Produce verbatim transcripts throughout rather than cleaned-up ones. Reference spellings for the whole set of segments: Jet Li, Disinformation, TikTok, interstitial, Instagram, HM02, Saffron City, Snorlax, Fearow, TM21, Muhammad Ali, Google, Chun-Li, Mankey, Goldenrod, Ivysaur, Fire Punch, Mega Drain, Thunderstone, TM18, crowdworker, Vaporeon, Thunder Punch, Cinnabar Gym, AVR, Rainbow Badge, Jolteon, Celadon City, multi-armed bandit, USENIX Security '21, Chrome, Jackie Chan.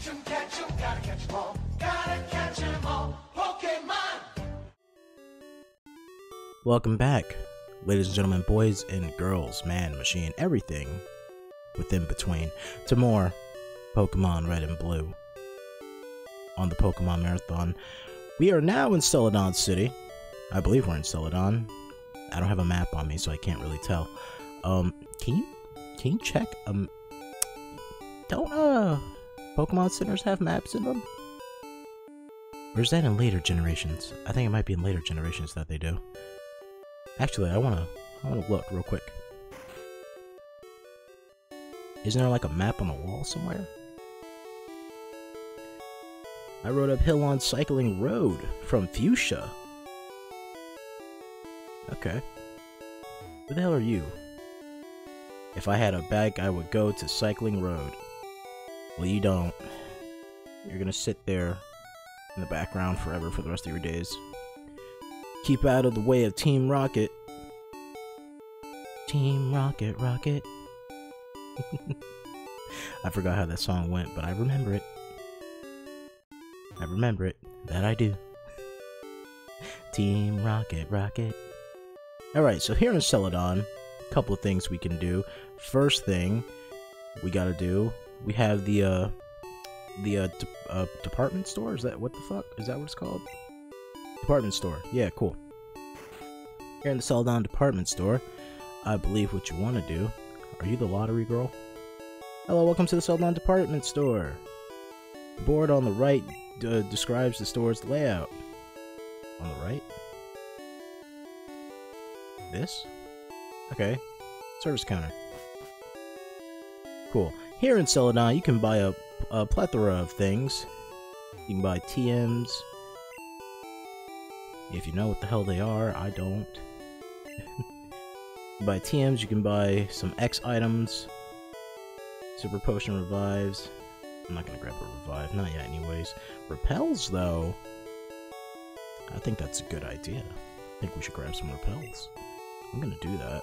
Catch 'em, catch 'em, gotta catch 'em all. Gotta catch 'em all. Pokémon. Welcome back, ladies and gentlemen, boys and girls, man, machine, everything within between, to more Pokémon Red and Blue on the Pokémon Marathon. We are now in Celadon City. I believe we're in Celadon. I don't have a map on me, so I can't really tell. Um, can you can you check? Um, don't uh, Pokemon centers have maps in them? Or is that in later generations? I think it might be in later generations that they do. Actually, I wanna I wanna look real quick. Isn't there like a map on the wall somewhere? I rode uphill on Cycling Road from Fuchsia. Okay. Who the hell are you? If I had a bag, I would go to Cycling Road. Well, you don't. You're gonna sit there in the background forever for the rest of your days. Keep out of the way of Team Rocket. Team Rocket, Rocket. I forgot how that song went, but I remember it. I remember it. That I do. Team Rocket, Rocket. Alright, so here in Celadon, a couple of things we can do. First thing we gotta do, we have the, uh, the, uh, de uh department store? Is that, what the fuck? Is that what it's called? Department store. Yeah, cool. Here in the Celadon department store, I believe what you want to do. Are you the lottery girl? Hello, welcome to the Celadon department store. The board on the right uh, describes the store's layout. On the right? This? Okay. Service counter. Cool. Here in Celadon, you can buy a, a plethora of things. You can buy T Ms. If you know what the hell they are, I don't. You buy T Ms, you can buy some X items. Super Potion revives. I'm not gonna grab a revive, not yet anyways. Repels, though. I think that's a good idea. I think we should grab some repels. I'm gonna do that.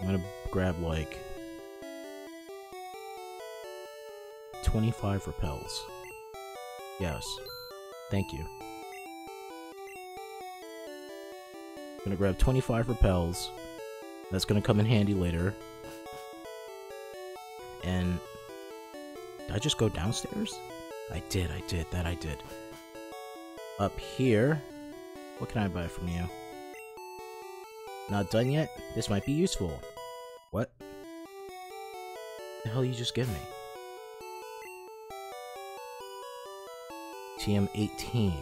I'm gonna grab like twenty-five repels. Yes. Thank you. I'm gonna grab twenty-five repels. That's gonna come in handy later. And did I just go downstairs? I did, I did, that I did. Up here. What can I buy from you? Not done yet? This might be useful. What? The hell you just give me? T M eighteen.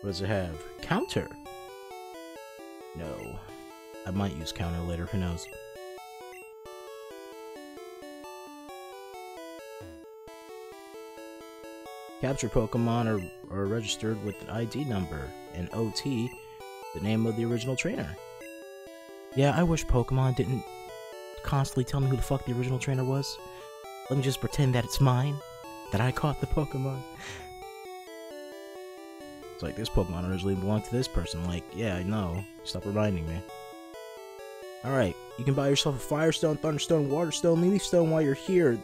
What does it have? Counter! No. I might use counter later, who knows. Capture Pokemon are, are registered with an I D number, and O T, the name of the original trainer. Yeah, I wish Pokemon didn't constantly tell me who the fuck the original trainer was. Let me just pretend that it's mine, that I caught the Pokemon. It's like, this Pokemon originally belonged to this person. Like, yeah, I know. Stop reminding me. Alright, you can buy yourself a Firestone, Thunderstone, Waterstone, Leaf Stone while you're here.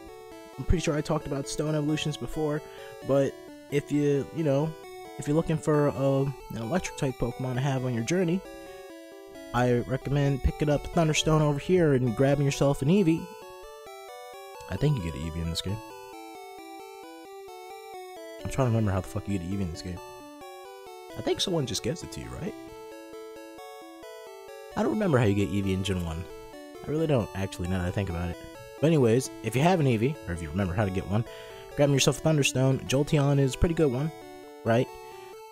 I'm pretty sure I talked about stone evolutions before, but if you, you know, if you're looking for uh, an electric-type Pokemon to have on your journey, I recommend picking up Thunderstone over here and grabbing yourself an Eevee. I think you get an Eevee in this game. I'm trying to remember how the fuck you get an Eevee in this game. I think someone just gives it to you, right? I don't remember how you get Eevee in Gen one. I really don't, actually, now that I think about it. But anyways, if you have an Eevee, or if you remember how to get one, grabbing yourself a Thunderstone. Jolteon is a pretty good one, right?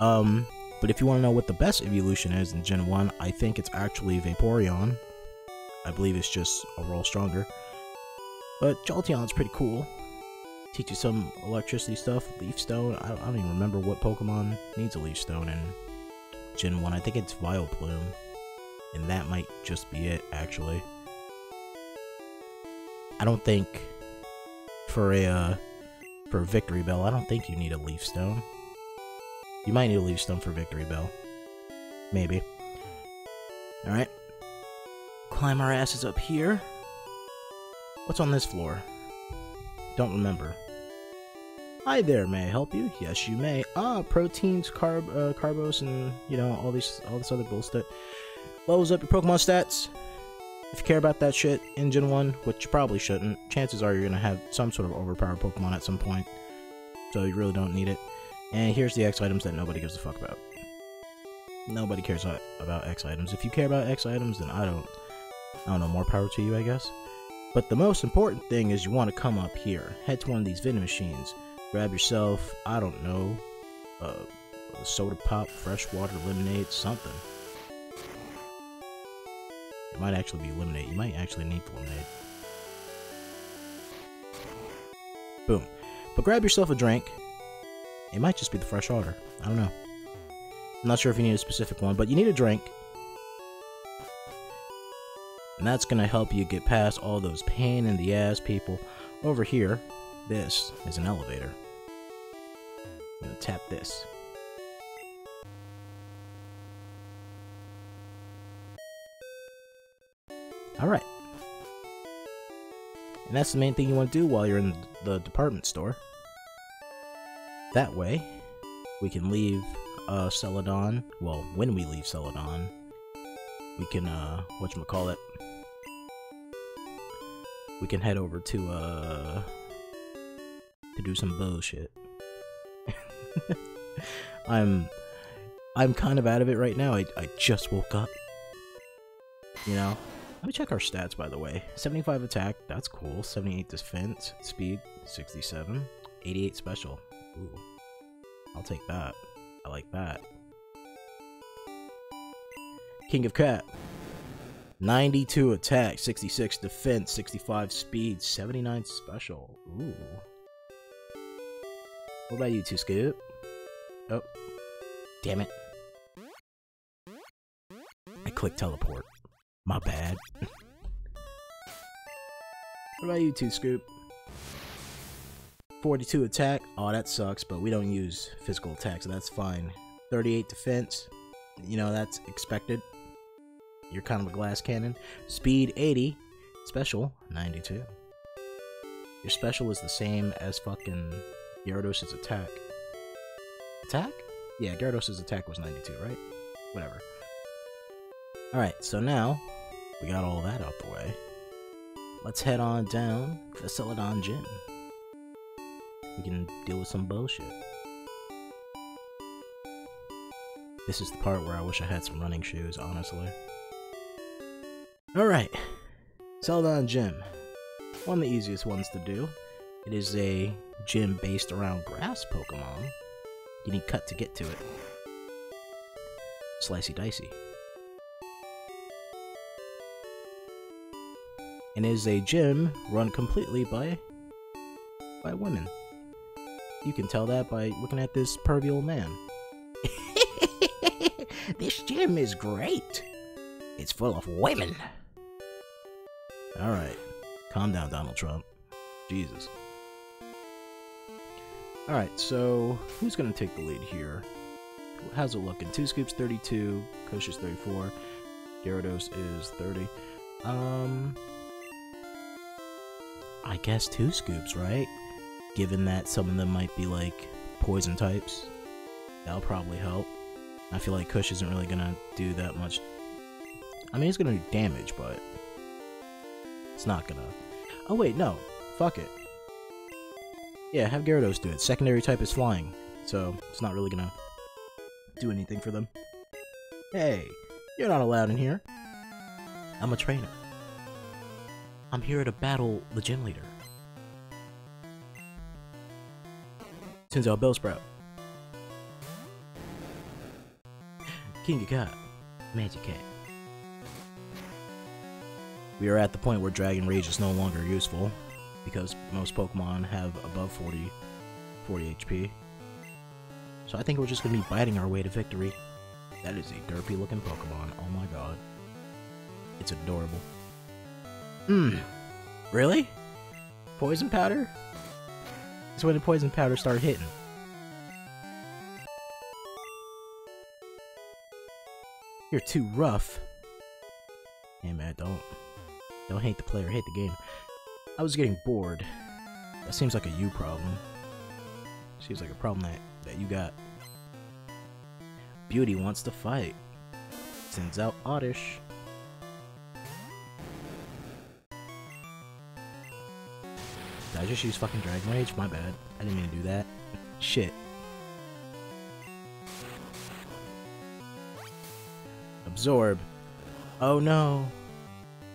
Um, but if you want to know what the best evolution is in Gen one, I think it's actually Vaporeon. I believe it's just a roll stronger. But Jolteon's pretty cool. Teach you some electricity stuff. Leaf Stone, I, I don't even remember what Pokemon needs a Leaf Stone in Gen one. I think it's Vileplume. And that might just be it, actually. I don't think for a uh, for Victreebel, I don't think you need a Leaf Stone. You might need a Leaf Stone for Victreebel, maybe. All right, climb our asses up here. What's on this floor? Don't remember. Hi there, may I help you? Yes, you may. Ah, proteins, carb, uh, carbos, and, you know, all these, all this other bullshit. Levels up your Pokemon stats. If you care about that shit in Gen one, which you probably shouldn't, chances are you're gonna have some sort of overpowered Pokemon at some point, so you really don't need it. And here's the X items that nobody gives a fuck about. Nobody cares about X items. If you care about X items, then I don't, I don't know, more power to you, I guess. But the most important thing is you want to come up here, head to one of these vending machines, grab yourself, I don't know, uh, a soda pop, fresh water, lemonade, something. It might actually be lemonade. You might actually need the lemonade. Boom. But grab yourself a drink. It might just be the fresh water. I don't know. I'm not sure if you need a specific one, but you need a drink. And that's going to help you get past all those pain in the ass people. Over here, this is an elevator. I'm going to tap this. Alright. And that's the main thing you want to do while you're in the department store. That way, we can leave uh, Celadon. Well, when we leave Celadon, we can, uh, whatchamacallit, we can head over to, uh, to do some bullshit. I'm, I'm kind of out of it right now. I, I just woke up. You know? Let me check our stats, by the way. seventy-five attack, that's cool. seventy-eight defense, speed, sixty-seven. eighty-eight special. Ooh. I'll take that. I like that. King of Cat. ninety-two attack, sixty-six defense, sixty-five speed, seventy-nine special. Ooh. What about you two, Scoop? Oh. Damn it. I clicked teleport. My bad. What about you two, Scoop? forty-two attack. Oh, that sucks, but we don't use physical attack, so that's fine. thirty-eight defense. You know, that's expected. You're kind of a glass cannon. Speed, eighty. Special, ninety-two. Your special is the same as fucking Gyarados' attack. Attack? Yeah, Gyarados' attack was ninety-two, right? Whatever. Alright, so now... we got all that out the way. Let's head on down to the Celadon Gym. We can deal with some bullshit. This is the part where I wish I had some running shoes, honestly. Alright. Celadon Gym. One of the easiest ones to do. It is a gym based around grass Pokemon. You need cut to get to it. Slicey dicey. And is a gym run completely by by women. You can tell that by looking at this pervy old man. This gym is great. It's full of women. Alright. Calm down, Donald Trump. Jesus. Alright, so who's going to take the lead here? How's it looking? Two Scoops, thirty-two. Koshi's thirty-four. Gyarados is thirty. Um... I guess two Scoops, right? Given that some of them might be like poison types, that'll probably help. I feel like Kush isn't really gonna do that much. I mean, it's gonna do damage, but it's not gonna. Oh wait, no, fuck it. Yeah, have Gyarados do it. Secondary type is flying, so it's not really gonna do anything for them. Hey, you're not allowed in here. I'm a trainer. I'm here to battle the gym leader. Turns out Bellsprout. King of Cat. Magikarp. We are at the point where Dragon Rage is no longer useful, because most Pokemon have above forty, forty H P. So I think we're just going to be biting our way to victory. That is a derpy looking Pokemon. Oh my god. It's adorable. Hmm. Really? Poison powder? That's when the poison powder started hitting. You're too rough. Hey man, don't. Don't hate the player, hate the game. I was getting bored. That seems like a you problem. She's like a problem that, that you got. Beauty wants to fight. Sends out Oddish. Did I just use fucking Dragon Rage? My bad. I didn't mean to do that. Shit. Absorb. Oh no!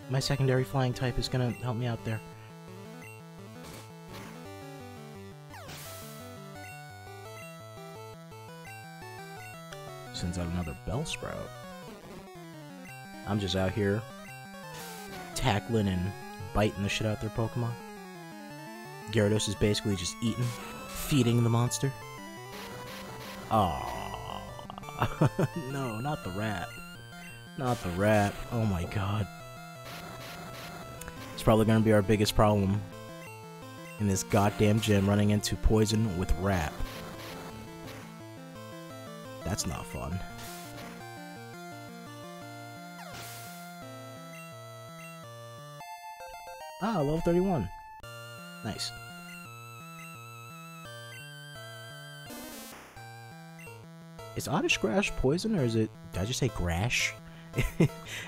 My secondary flying type is gonna help me out there. Sends out another Bellsprout. I'm just out here tackling and biting the shit out of their Pokemon. Gyarados is basically just eating, feeding the monster. Aww. No, not the rat. Not the rat. Oh my god. It's probably gonna be our biggest problem in this goddamn gym, running into poison with rap. That's not fun. Ah, level thirty-one. Nice. Is Oddish Grass poison, or is it... Did I just say grass?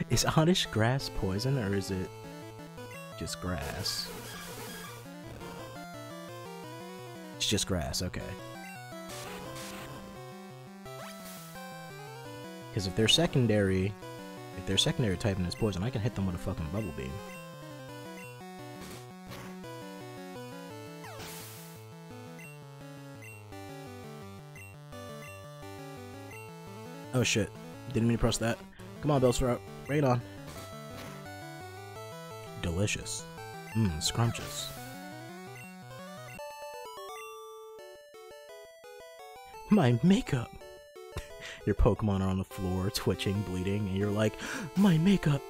Is Oddish Grass poison, or is it just grass? It's just grass, okay. Because if they're secondary... If they're secondary type and it's poison, I can hit them with a fucking bubble beam. Oh shit. Didn't mean to press that. Come on, Bellsprout. Right on. Delicious. Mmm, scrumptious. My makeup! Your Pokemon are on the floor, twitching, bleeding, and you're like, my makeup!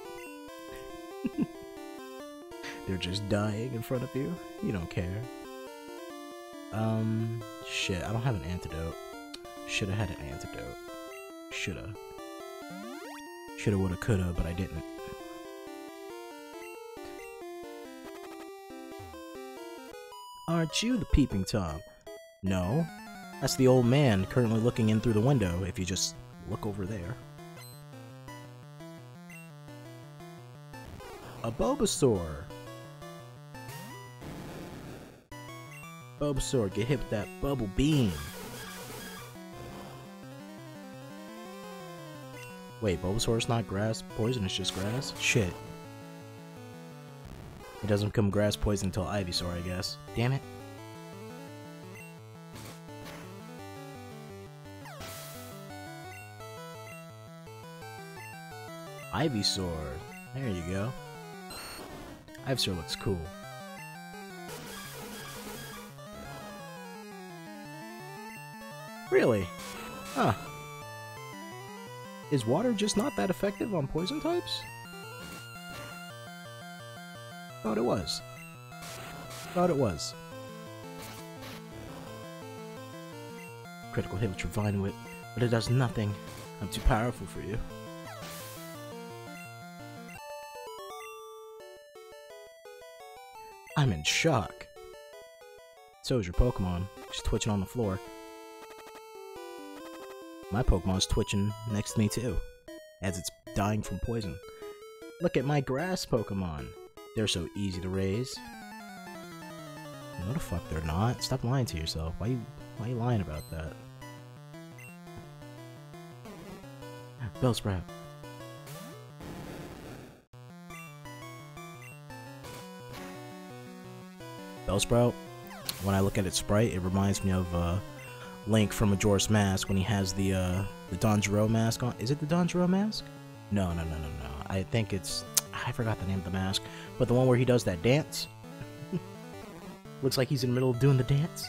They're just dying in front of you. You don't care. Um, shit, I don't have an antidote. Should've had an antidote. Shoulda. Shoulda, woulda, coulda, but I didn't. Aren't you the peeping Tom? No. That's the old man currently looking in through the window, if you just look over there. A Bulbasaur! Bulbasaur, get hit with that bubble beam! Wait, Bulbasaur's not grass poison, it's just grass? Shit. It doesn't become grass poison until Ivysaur, I guess. Damn it. Ivysaur. There you go. Ivysaur looks cool. Really? Huh. Is water just not that effective on poison types? Thought it was. Thought it was. Critical hit with your Vine Whip, but it does nothing. I'm too powerful for you. I'm in shock. So is your Pokemon. She's twitching on the floor. My Pokemon's twitching next to me too, as it's dying from poison. Look at my grass Pokemon. They're so easy to raise. No the fuck they're not. Stop lying to yourself. Why you why you lying about that? Bellsprout. Bellsprout, when I look at its sprite, it reminds me of uh Link from Majora's Mask when he has the uh, the Don Gero mask on. Is it the Don Gero mask? No, no, no, no, no. I think it's... I forgot the name of the mask. But the one where he does that dance? Looks like he's in the middle of doing the dance.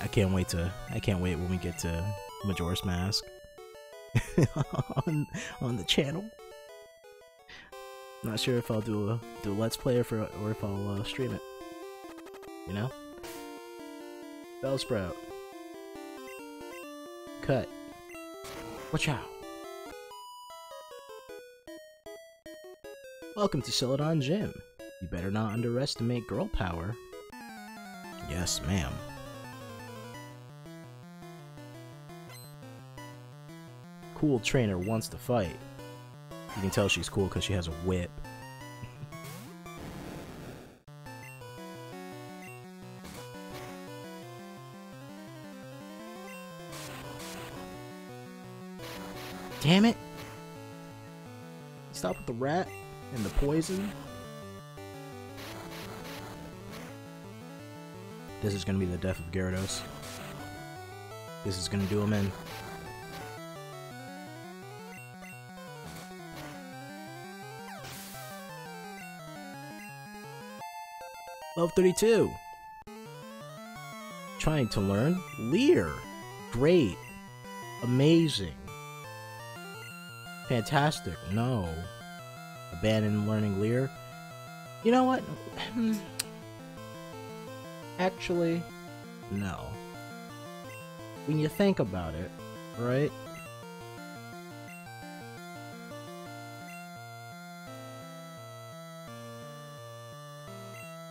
I can't wait to... I can't wait when we get to Majora's Mask. on, on the channel. Not sure if I'll do a, do a Let's Play or, for, or if I'll uh, stream it. You know? Bellsprout. Cut. Watch out. Welcome to Celadon Gym. You better not underestimate girl power. Yes, ma'am. Cool trainer wants to fight. You can tell she's cool because she has a whip. Damn it! Stop with the rat and the poison. This is gonna be the death of Gyarados. This is gonna do him in. Level thirty-two. Trying to learn Leer. Great. Amazing. Fantastic. No. Abandon learning Leer. You know what? Actually, no. When you think about it, right?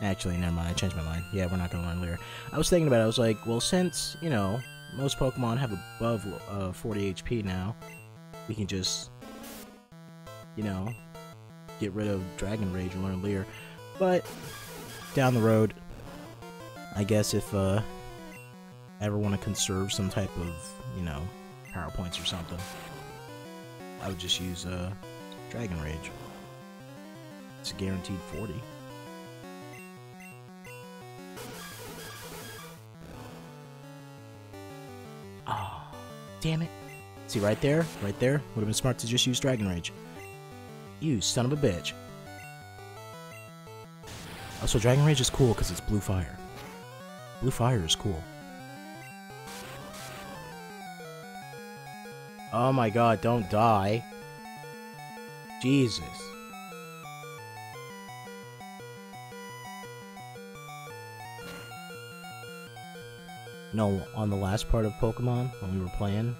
Actually, never mind. I changed my mind. Yeah, we're not gonna learn Leer. I was thinking about it. I was like, well, since, you know, most Pokemon have above uh, forty H P now, we can just, you know, get rid of Dragon Rage and learn Leer. But down the road, I guess if uh, I ever want to conserve some type of, you know, power points or something, I would just use uh, Dragon Rage. It's a guaranteed forty. Oh, damn it. See, right there, right there, would have been smart to just use Dragon Rage. You son of a bitch. Also, Dragon Rage is cool because it's blue fire. Blue fire is cool. Oh my god, don't die. Jesus. No, on the last part of Pokemon, when we were playing,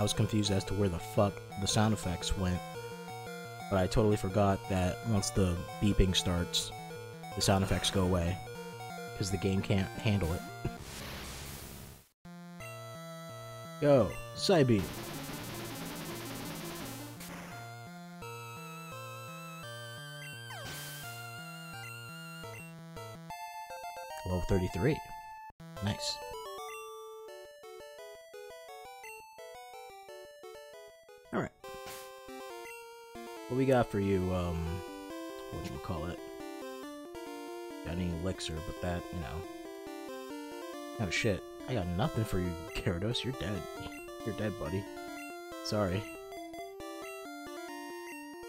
I was confused as to where the fuck the sound effects went. But I totally forgot that once the beeping starts, the sound effects go away. Because the game can't handle it. Yo, Psybeam. Level thirty-three. Nice. Alright. What we got for you, um... what do you call it? Got any elixir, but that, you know. Oh shit, I got nothing for you, Gyarados. You're dead. You're dead, buddy. Sorry.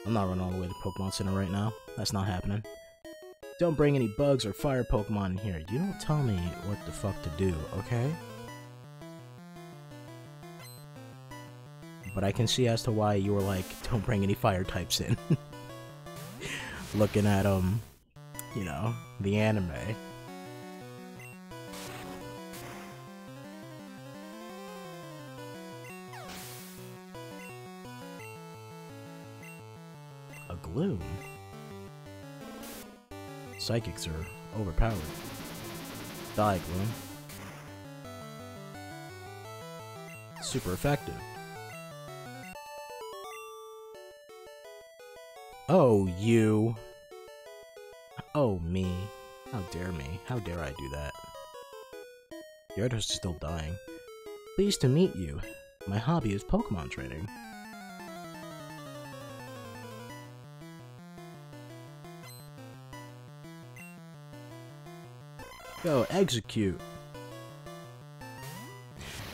I'm not running all the way to Pokemon Center right now. That's not happening. Don't bring any bugs or fire Pokemon in here. You don't tell me what the fuck to do, okay? But I can see as to why you were like, don't bring any fire types in. Looking at, um... you know, the anime. A Gloom? Psychics are overpowered. Die, Gloom. Super effective. Oh, you... Oh, me. How dare me. How dare I do that? Gyarados is still dying. Pleased to meet you. My hobby is Pokemon training. Go, execute.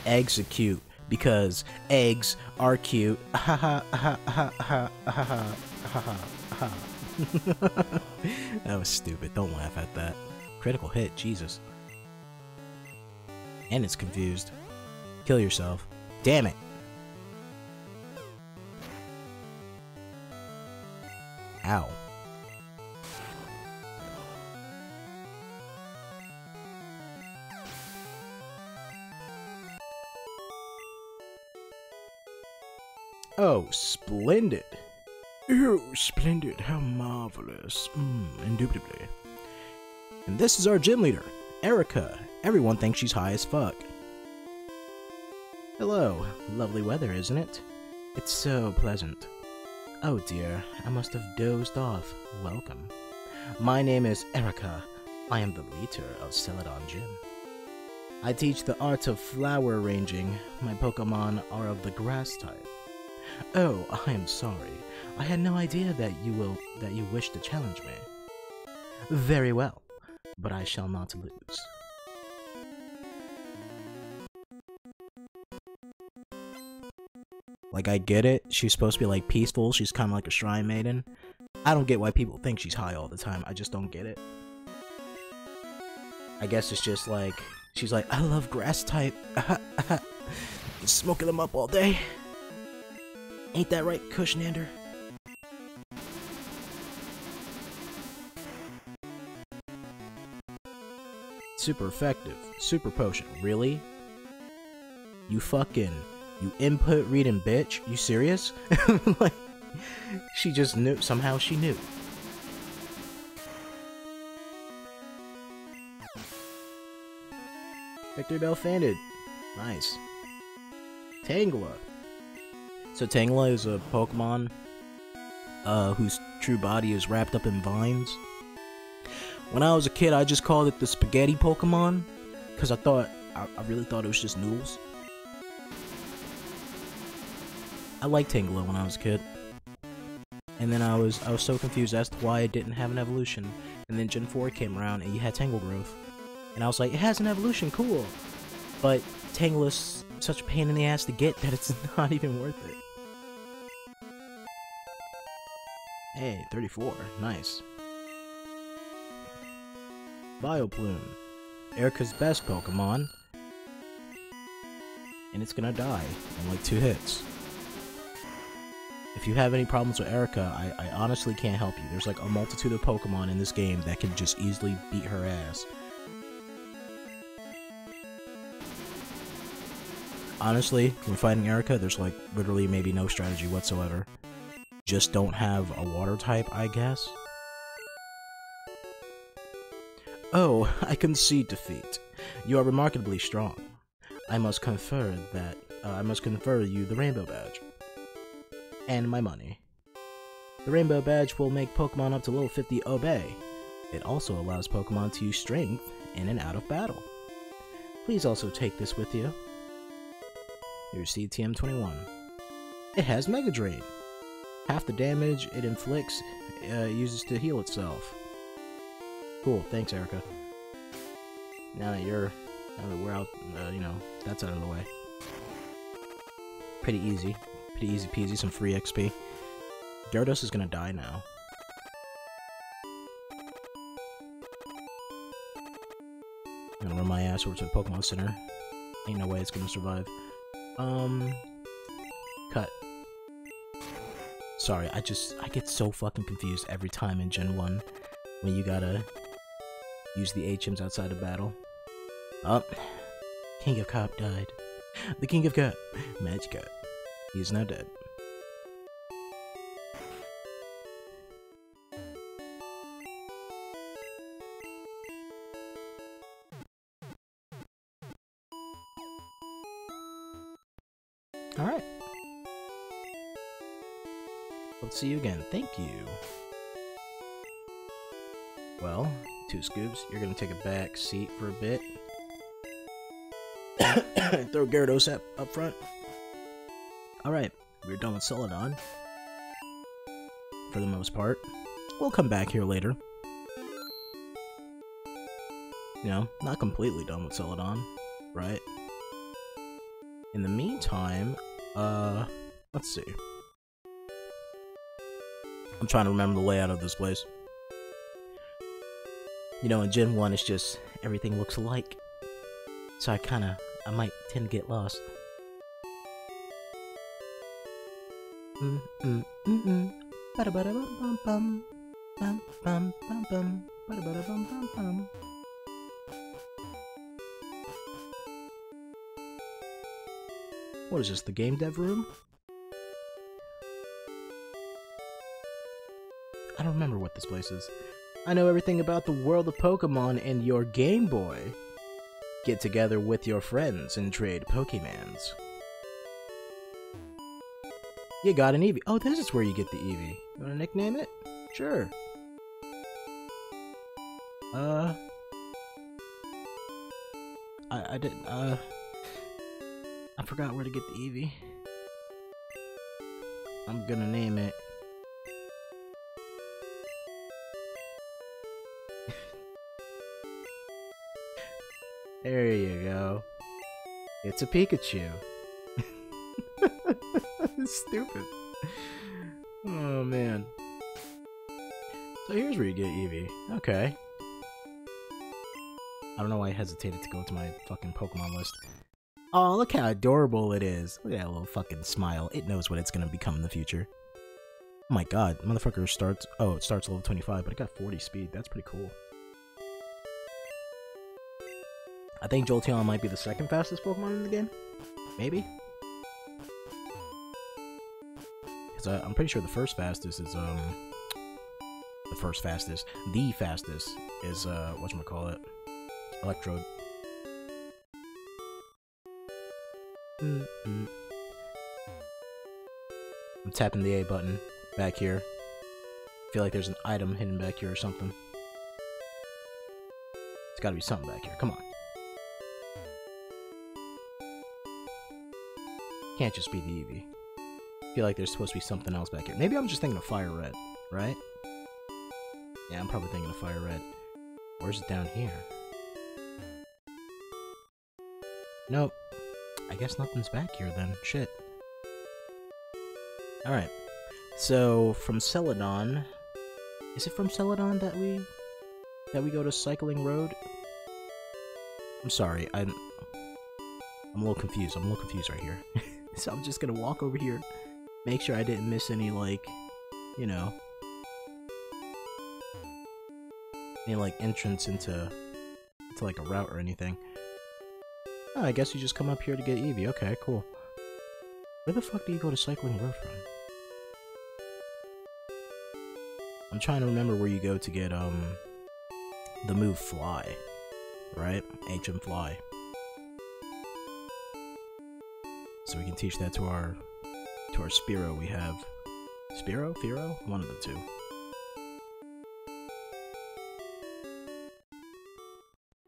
Execute. Because eggs are cute. Ahaha, ahaha, ahaha, ahaha, ahaha, ahaha. That was stupid. Don't laugh at that. Critical hit, Jesus. And it's confused. Kill yourself. Damn it! Ow. Oh, splendid! Oh, splendid. How marvelous. Mm, indubitably. And this is our gym leader. Erika. Everyone thinks she's high as fuck. Hello. Lovely weather, isn't it? It's so pleasant. Oh dear, I must have dozed off. Welcome. My name is Erika. I am the leader of Celadon Gym. I teach the art of flower arranging. My Pokémon are of the grass type. Oh, I am sorry. I had no idea that you will that you wish to challenge me. Very well, but I shall not lose. Like, I get it. She's supposed to be, like, peaceful. She's kind of like a shrine maiden. I don't get why people think she's high all the time. I just don't get it. I guess it's just, like, she's like, I love grass type. Just smoking them up all day. Ain't that right, Kushnander? Super effective. Super potion. Really? You fucking... You input reading bitch? You serious? Like, she just knew. Somehow she knew. Victreebel fainted. Nice. Tangela. So Tangela is a Pokemon uh, whose true body is wrapped up in vines. When I was a kid, I just called it the spaghetti Pokemon. Because I thought, I, I really thought it was just noodles. I liked Tangela when I was a kid, and then I was I was so confused as to why it didn't have an evolution, and then Gen four came around and you had Tangle Growth, and I was like, it has an evolution, cool, but Tangela's such a pain in the ass to get that it's not even worth it. Hey, thirty-four, nice. Bioplume, Erika's best Pokemon, and it's gonna die in like two hits. If you have any problems with Erika, I, I honestly can't help you. There's like a multitude of Pokemon in this game that can just easily beat her ass. Honestly, when fighting Erika, there's like literally maybe no strategy whatsoever. Just don't have a water type, I guess. Oh, I concede defeat. You are remarkably strong. I must confer that uh, I must confer you the Rainbow Badge. And my money. The Rainbow Badge will make Pokemon up to level fifty obey. It also allows Pokemon to use strength in and out of battle. Please also take this with you. You receive T M twenty-one. It has Mega Drain. Half the damage it inflicts uh, uses to heal itself. Cool, thanks Erika. Now that you're, now that we're out, uh, you know, that's out of the way. Pretty easy. Easy peasy, some free X P. Gyarados is gonna die now. I'm gonna run my ass over to the Pokemon Center. Ain't no way it's gonna survive. Um... Cut. Sorry, I just... I get so fucking confused every time in Gen one when you gotta use the H Ms outside of battle. Oh. King of Cop died. The King of Cop. Magikarp. He's now dead. Alright. Let's see you again. Thank you. Well, two scoops. You're gonna take a back seat for a bit. Throw Gyarados up, up front. Alright, we're done with Celadon. For the most part. We'll come back here later. You know, not completely done with Celadon, right? In the meantime, uh, let's see. I'm trying to remember the layout of this place. You know, in Gen one, it's just everything looks alike. So I kinda, I might tend to get lost. Mm mm mm mm. Bada bada bum bum bum bum bum bum. Bada bada bum bum bum. What is this? The game dev room? I don't remember what this place is. I know everything about the world of Pokémon and your Game Boy. Get together with your friends and trade Pokémons. You got an Eevee. Oh, this is where you get the Eevee. You wanna nickname it? Sure. Uh... I, I didn't, uh... I forgot where to get the Eevee. I'm gonna name it. There you go. It's a Pikachu. Stupid. Oh man. So here's where you get Eevee. Okay. I don't know why I hesitated to go to my fucking Pokemon list. Oh, look how adorable it is. Look at that little fucking smile. It knows what it's gonna become in the future. Oh my god, motherfucker starts... Oh, it starts level twenty-five, but it got forty speed. That's pretty cool. I think Jolteon might be the second fastest Pokemon in the game. Maybe? Because I'm pretty sure the first fastest is, um... The first fastest. The fastest is, uh, whatchamacallit? Electrode. Mm-mm. I'm tapping the A button back here. I feel like there's an item hidden back here or something. There's gotta be something back here. Come on. Can't just be the Eevee. I feel like there's supposed to be something else back here. Maybe I'm just thinking of Fire Red, right? Yeah, I'm probably thinking of Fire Red. Where's it down here? Nope. I guess nothing's back here then. Shit. Alright. So, from Celadon... Is it from Celadon that we... that we go to Cycling Road? I'm sorry, I'm... I'm a little confused. I'm a little confused right here. So I'm just gonna walk over here, make sure I didn't miss any, like, you know, any, like, entrance into, into like, a route or anything. Oh, I guess you just come up here to get Eevee. Okay, cool. Where the fuck do you go to Cycling Road from? I'm trying to remember where you go to get, um, the move Fly, right? H M Fly. So we can teach that to our, to our Spearow we have. Spearow? Fearow? One of the two.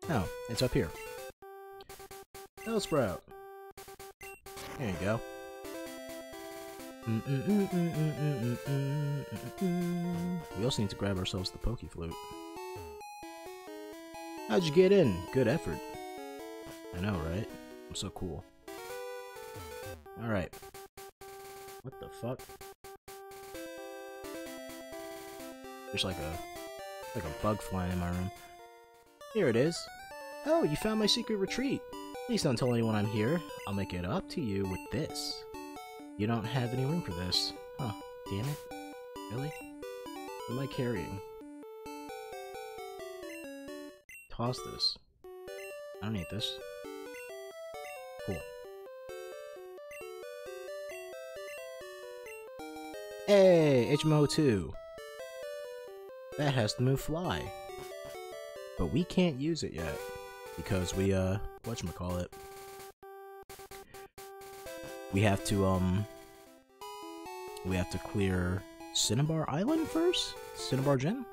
Oh, it's up here. Bellsprout. There you go. We also need to grab ourselves the Poke Flute. How'd you get in? Good effort. I know, right? I'm so cool. Alright. What the fuck? There's like a like a bug flying in my room. Here it is. Oh, you found my secret retreat. Please don't tell anyone I'm here. I'll make it up to you with this. You don't have any room for this. Huh. Damn it. Really? What am I carrying? Toss this. I don't need this. Cool. Hey, H M O two! That has the move Fly. But we can't use it yet. Because we, uh, whatchamacallit? We have to, um... We have to clear Cinnabar Island first? Cinnabar Gym?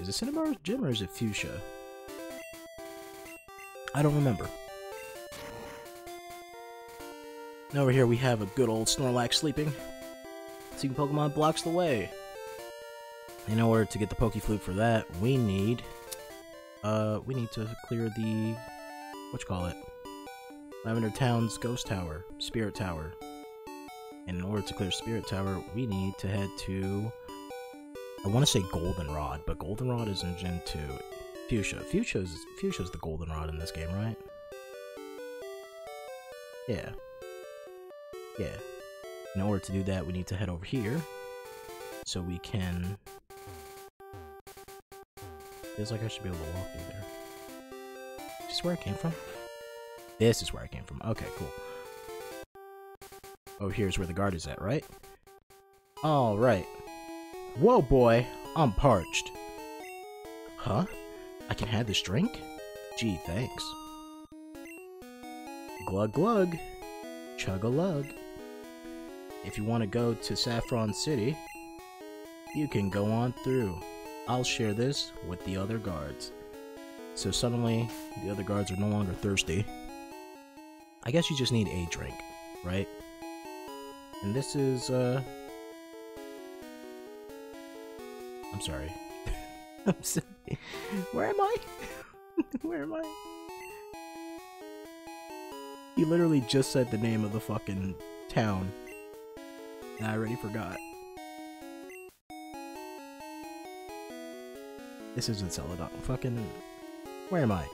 Is it Cinnabar Gym or is it Fuchsia? I don't remember. And over here we have a good old Snorlax sleeping. Seeing Pokemon blocks the way. In order to get the Poke Flute for that, we need... Uh, we need to clear the... whatchamacallit? Lavender Town's Ghost Tower. Spirit Tower. And in order to clear Spirit Tower, we need to head to... I want to say Goldenrod, but Goldenrod is in Gen two. Fuchsia. Fuchsia's, Fuchsia's the Goldenrod in this game, right? Yeah. Yeah. In order to do that, we need to head over here. So we can... Feels like I should be able to walk through there. Is this where I came from? This is where I came from. Okay, cool. Oh, here's where the guard is at, right? Alright. Whoa, boy! I'm parched. Huh? I can have this drink? Gee, thanks. Glug glug. Chug-a-lug. If you want to go to Saffron City, you can go on through. I'll share this with the other guards. So suddenly, the other guards are no longer thirsty. I guess you just need a drink, right? And this is, uh... I'm sorry. I'm sorry. Where am I? Where am I? He literally just said the name of the fucking town. And I already forgot. This isn't Celadon. Fucking... Where am I?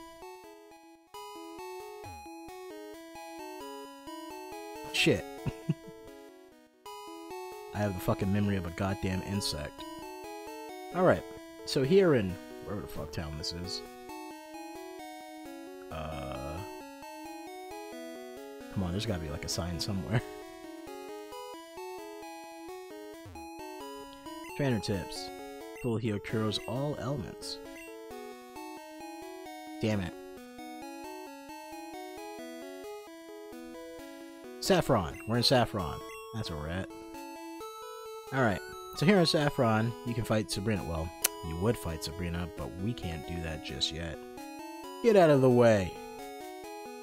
Shit. I have the fucking memory of a goddamn insect. Alright. So here in... Where the fuck town this is? Uh... Come on, there's gotta be like a sign somewhere. Trainer tips. Full heal cures all elements. Damn it. Saffron. We're in Saffron. That's where we're at. Alright. So here in Saffron, you can fight Sabrina. Well, you would fight Sabrina, but we can't do that just yet. Get out of the way!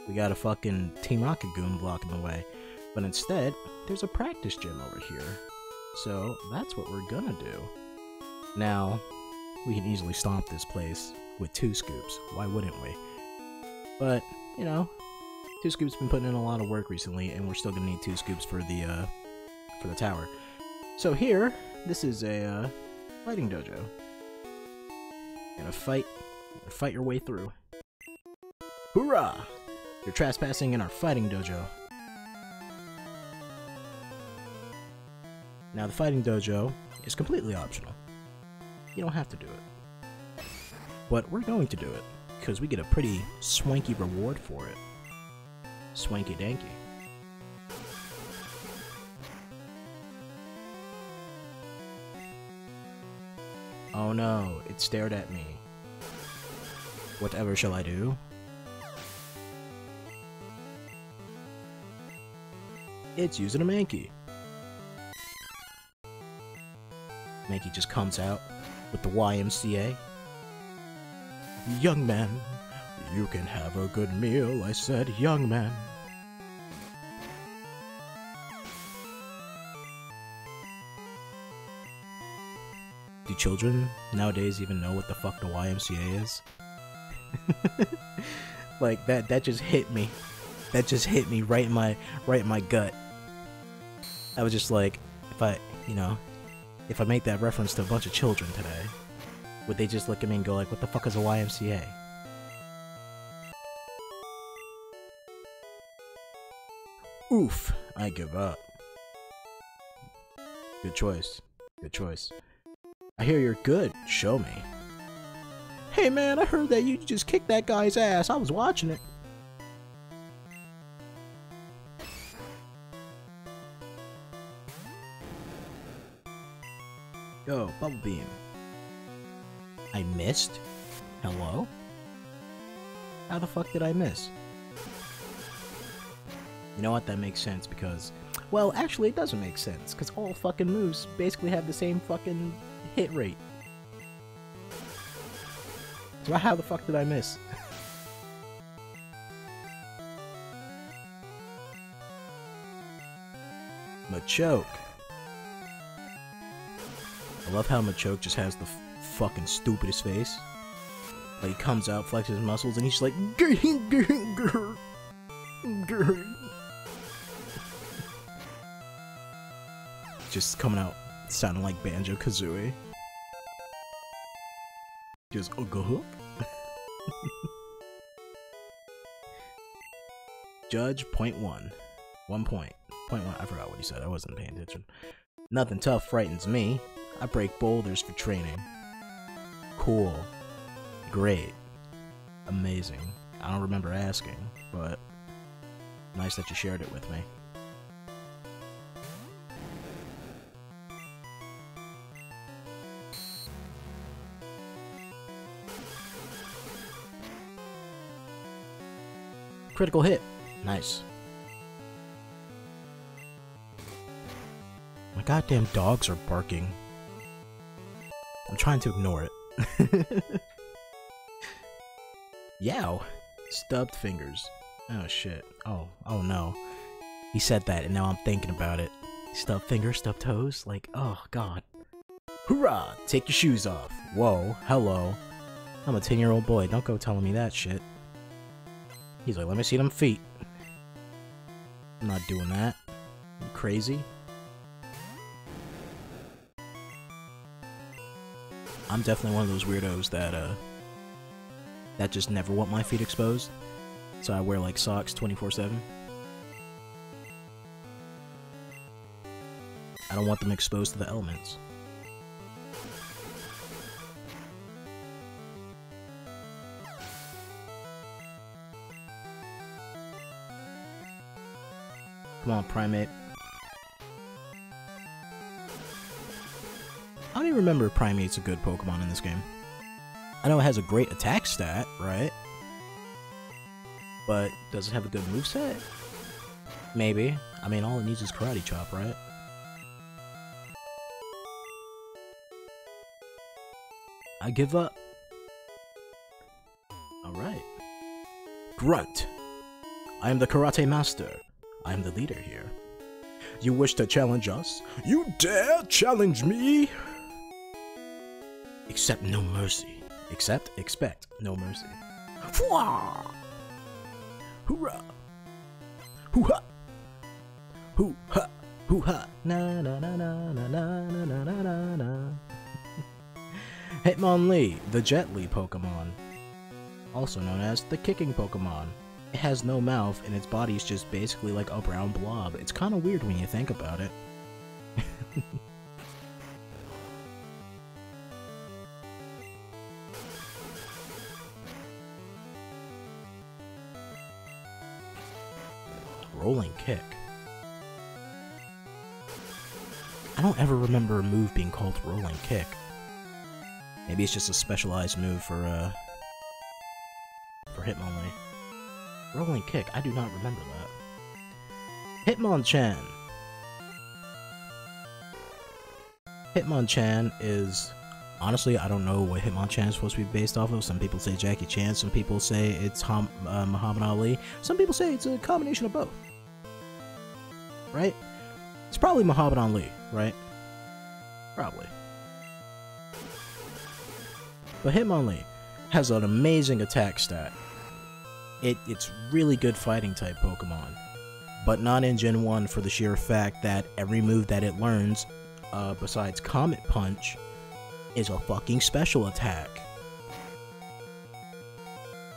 We got a fucking Team Rocket goon blocking the way. But instead, there's a practice gym over here. So, that's what we're gonna do. Now, we can easily stomp this place with two scoops. Why wouldn't we? But, you know, two scoops been putting in a lot of work recently, and we're still gonna need two scoops for the, uh, for the tower. So here, this is a, uh, fighting dojo. You're gonna fight, you're gonna fight your way through. Hoorah! You're trespassing in our fighting dojo. Now, the fighting dojo is completely optional. You don't have to do it. But we're going to do it, because we get a pretty swanky reward for it. Swanky danky. Oh no, it stared at me. Whatever shall I do? It's using a Mankey. Mankey just comes out with the Y M C A. Young man, you can have a good meal, I said, young man. Do children nowadays even know what the fuck the Y M C A is? Like, that, that just hit me. That just hit me right in my, right in my gut. I was just like, if I, you know... If I make that reference to a bunch of children today, would they just look at me and go like, what the fuck is a Y M C A? Oof, I give up. Good choice. Good choice. I hear you're good. Show me. Hey man, I heard that you just kicked that guy's ass. I was watching it. Go, Bubble Beam. I missed? Hello? How the fuck did I miss? You know what, that makes sense because... Well, actually it doesn't make sense, because all fucking moves basically have the same fucking hit rate. So how the fuck did I miss? Machoke. I love how Machoke just has the f fucking stupidest face. Like, he comes out, flexes his muscles, and he's just like, grrrr, grrrr, grrrr, grrrr. Just coming out, sounding like Banjo-Kazooie. Just, ugga hook. Judge, point one. One point. Point one, I forgot what he said, I wasn't paying attention. Nothing tough frightens me. I break boulders for training. Cool. Great. Amazing. I don't remember asking, but nice that you shared it with me. critical hit. Nice. My goddamn dogs are barking. I'm trying to ignore it. Yow! Stubbed fingers. Oh shit. Oh, oh no. He said that and now I'm thinking about it. Stubbed fingers, stubbed toes? Like, oh god. Hoorah! Take your shoes off. Whoa, hello. I'm a ten year old boy, don't go telling me that shit. He's like, let me see them feet. I'm not doing that. You crazy? I'm definitely one of those weirdos that, uh, that just never want my feet exposed. So I wear, like, socks twenty-four seven. I don't want them exposed to the elements. Come on, Primate. I don't even remember if Primate's a good Pokemon in this game. I know it has a great attack stat, right? But does it have a good moveset? Maybe. I mean, all it needs is Karate Chop, right? I give up. Alright. Grunt! I am the Karate Master. I am the leader here. You wish to challenge us? You dare challenge me? Accept no mercy. Accept, expect no mercy. Fwah! Hoorah! Hoo-ha! Hoo-ha! Hoo-ha! Na na na na na na na na na na. Hitmonlee, the Jet Li Pokemon. Also known as the Kicking Pokemon. It has no mouth, and its body is just basically like a brown blob. It's kinda weird when you think about it. Rolling Kick. I don't ever remember a move being called Rolling Kick. Maybe it's just a specialized move for, uh... for Hitmonlee. Rolling Kick, I do not remember that. Hitmonchan! Hitmonchan is... honestly, I don't know what Hitmonchan is supposed to be based off of. Some people say Jackie Chan, some people say it's Hom uh, Muhammad Ali, some people say it's a combination of both. Right? It's probably Muhammad Ali, right? Probably. But Hitmonlee has an amazing attack stat. It, it's really good fighting type Pokemon, but not in Gen one for the sheer fact that every move that it learns, uh, besides Comet Punch, is a fucking special attack.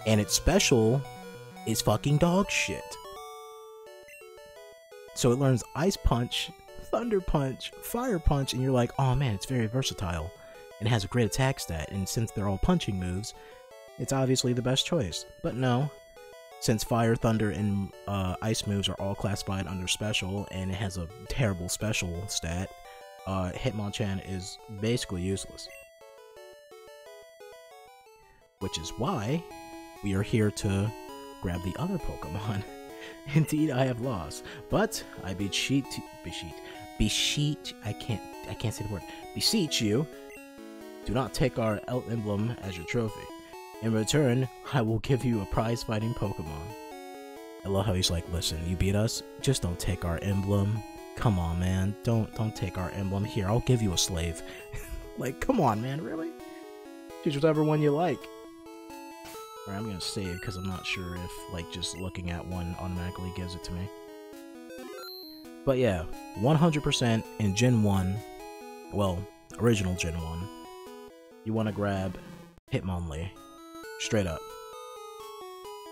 And its special is fucking dog shit. So it learns Ice Punch, Thunder Punch, Fire Punch, and you're like, oh man, it's very versatile. It has a great attack stat, and since they're all punching moves, it's obviously the best choice. But no. Since Fire, Thunder, and uh, Ice moves are all classified under Special, and it has a terrible Special stat, uh, Hitmonchan is basically useless. Which is why we are here to grab the other Pokemon. Indeed, I have lost, but I beseech, beseech, beseech. I can't, I can't say the word. Beseech you, do not take our El Emblem as your trophy. In return, I will give you a prize-fighting Pokemon. I love how he's like, listen, you beat us, just don't take our emblem. Come on, man, don't don't take our emblem. Here, I'll give you a slave. Like, come on, man, really? Choose whatever one you like. Alright, I'm gonna save, because I'm not sure if, like, just looking at one automatically gives it to me. But yeah, one hundred percent in Gen one, well, original Gen one, you want to grab Hitmonlee. Straight up.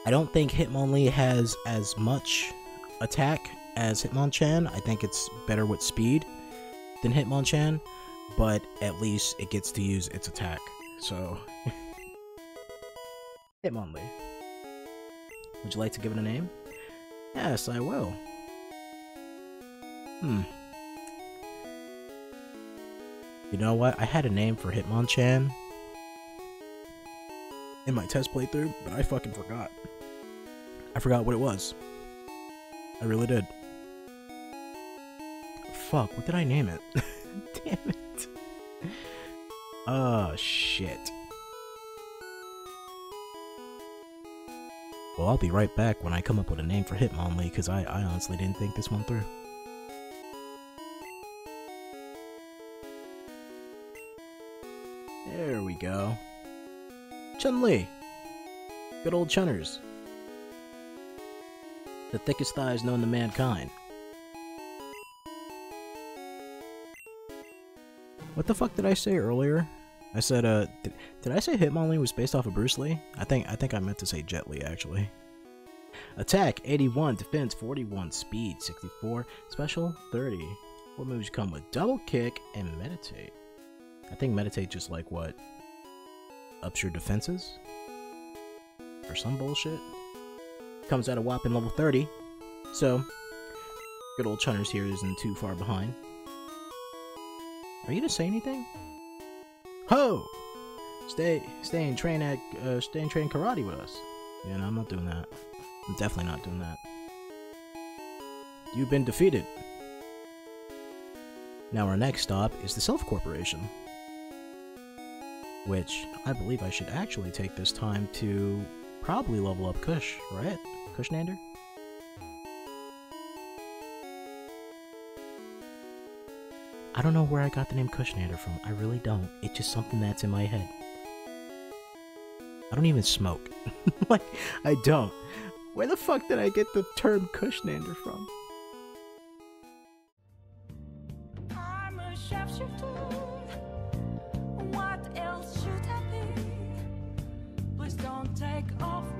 I don't think Hitmonlee has as much attack as Hitmonchan. I think it's better with speed than Hitmonchan, but at least it gets to use its attack. So, Hitmonlee. Would you like to give it a name? Yes, I will. Hmm. You know what? I had a name for Hitmonchan in my test playthrough, but I fucking forgot. I forgot what it was. I really did. Fuck, what did I name it? Damn it. Oh, shit. Well, I'll be right back when I come up with a name for Hitmonlee, because I, I honestly didn't think this one through. There we go. Chun-Li! Good old Chunners. The thickest thighs known to mankind. What the fuck did I say earlier? I said, uh, did, did I say Hitmonlee was based off of Bruce Lee? I think, I think I meant to say Jet Li, actually. Attack, eighty-one. Defense, forty-one. Speed, sixty-four. Special, thirty. What moves come with Double Kick and Meditate? I think Meditate just, like, what? Ups your defenses? Or some bullshit? Comes out a whopping level thirty. So, good old Chunners here isn't too far behind. Are you gonna say anything? Ho! Stay, stay and train at, uh, stay and train karate with us. Yeah, no, I'm not doing that. I'm definitely not doing that. You've been defeated. Now our next stop is the Self Corporation, which I believe I should actually take this time to probably level up Kush, right? Kushnander? I don't know where I got the name Kushnander from, I really don't. It's just something that's in my head. I don't even smoke. Like, I don't. Where the fuck did I get the term Kushnander from? I'm a sharpshooter. What else should I be? Please don't take off